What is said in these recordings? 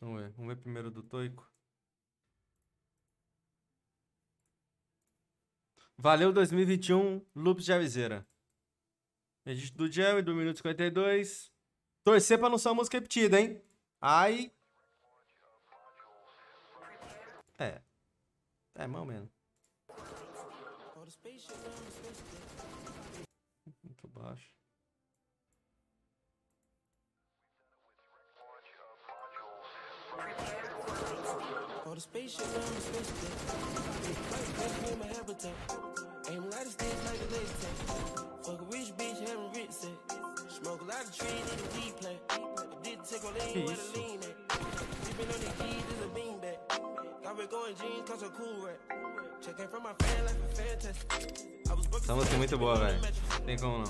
Vamos ver primeiro do Toico. Valeu 2021, Lupes de Aviseira. Edito do Jerry, do minuto 52. Torcer pra não ser uma música repetida, hein? Ai. É mal mesmo. Muito baixo. Essa música é muito boa, velho. Tem como não.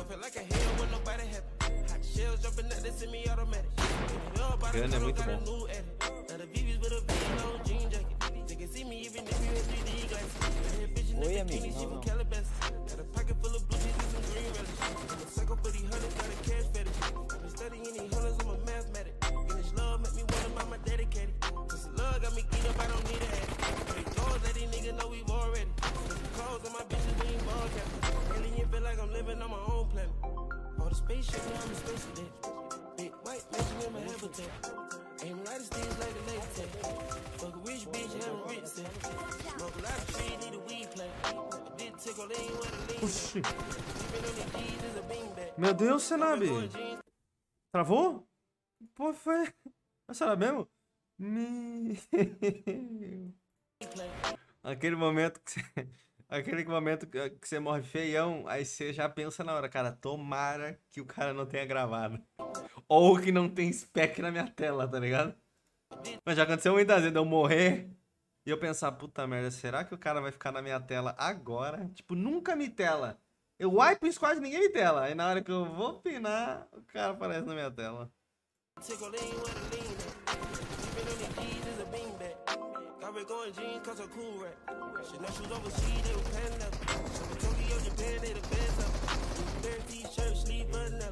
O piano é muito bom. Oi, amigo. Oxi. Meu Deus, Senabe. Travou? Pô, foi... Será mesmo? Aquele momento que você morre feião, aí você já pensa na hora, cara, tomara que o cara não tenha gravado. Ou que não tem spec na minha tela, tá ligado? Mas já aconteceu muitas vezes, eu morrer e eu pensar, puta merda, será que o cara vai ficar na minha tela agora? Tipo, nunca me tela. Eu wipe isso, quase ninguém me tela. Aí na hora que eu vou pinar, o cara aparece na minha tela.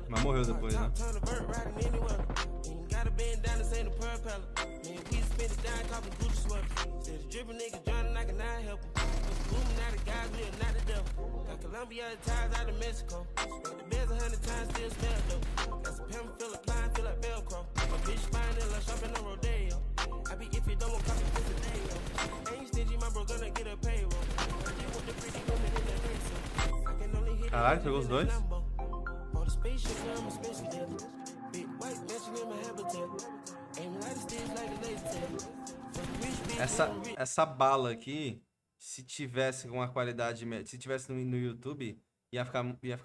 Mas morreu depois, né? Caralho, pegou os dois? Essa bala aqui, se tivesse uma qualidade, se tivesse no YouTube, ia ficar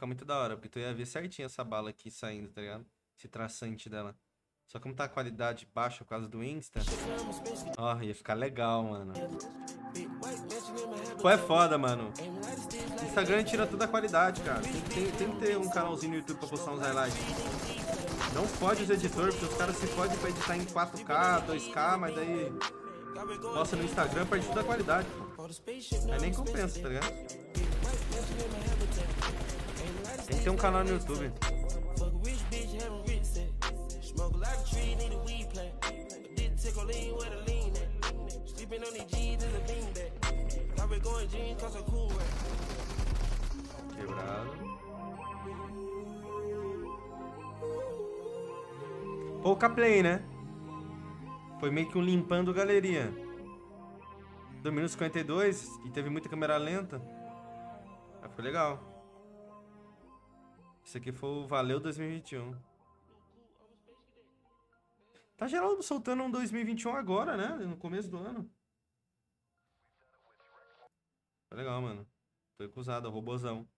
muito da hora, porque tu ia ver certinho essa bala aqui saindo, tá ligado? Esse traçante dela. Só que como tá a qualidade baixa por causa do Insta, ó, ia ficar legal, mano. Pô, é foda, mano. Instagram tira toda a qualidade, cara. Tem que ter um canalzinho no YouTube pra postar uns highlights. Não fode os editores, porque os caras se fodem pra editar em 4K, 2K, mas daí posta no Instagram perde toda a qualidade. Aí nem compensa, tá ligado? Tem que ter um canal no YouTube. Quebrado. Pouca play, né? Foi meio que um limpando galeria. 2 minutos 52 e teve muita câmera lenta. Mas foi legal. Isso aqui foi o Valeu 2021. Tá geral soltando um 2021 agora, né? No começo do ano. Tá legal, mano. Tô acusado, robôzão.